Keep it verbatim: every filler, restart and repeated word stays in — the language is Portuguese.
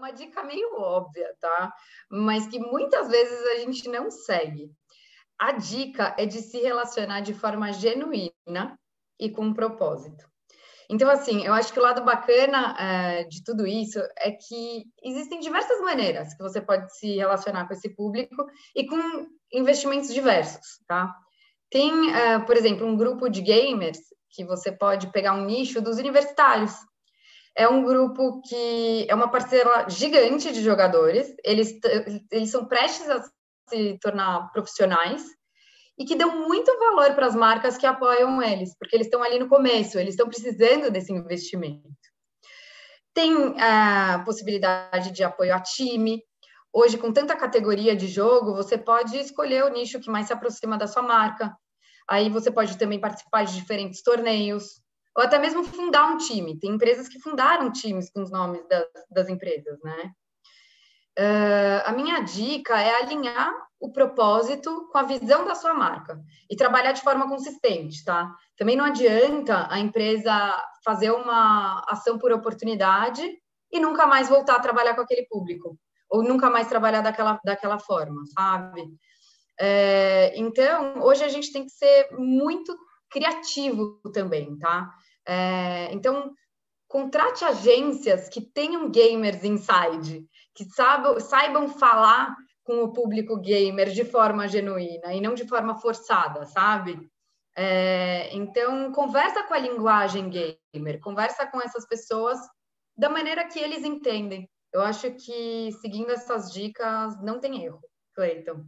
uma dica meio óbvia, tá? Mas que muitas vezes a gente não segue. A dica é de se relacionar de forma genuína e com um propósito. Então, assim, eu acho que o lado bacana é, de tudo isso é que existem diversas maneiras que você pode se relacionar com esse público e com investimentos diversos, tá? Tem, é, por exemplo, um grupo de gamers que você pode pegar um nicho dos universitários. É um grupo que é uma parcela gigante de jogadores, eles, eles são prestes a se tornar profissionais, e que dão muito valor para as marcas que apoiam eles, porque eles estão ali no começo, eles estão precisando desse investimento. Tem a possibilidade de apoio a time. Hoje, com tanta categoria de jogo, você pode escolher o nicho que mais se aproxima da sua marca. Aí você pode também participar de diferentes torneios, ou até mesmo fundar um time. Tem empresas que fundaram times com os nomes das, das empresas, né? Uh, a minha dica é alinhar o propósito com a visão da sua marca e trabalhar de forma consistente, tá? Também não adianta a empresa fazer uma ação por oportunidade e nunca mais voltar a trabalhar com aquele público ou nunca mais trabalhar daquela, daquela forma, sabe? É, então, hoje a gente tem que ser muito criativo também, tá? É, então, contrate agências que tenham gamers inside, que saibam, saibam falar com o público gamer de forma genuína e não de forma forçada, sabe? É, então, conversa com a linguagem gamer, conversa com essas pessoas da maneira que eles entendem. Eu acho que seguindo essas dicas não tem erro, Clayton.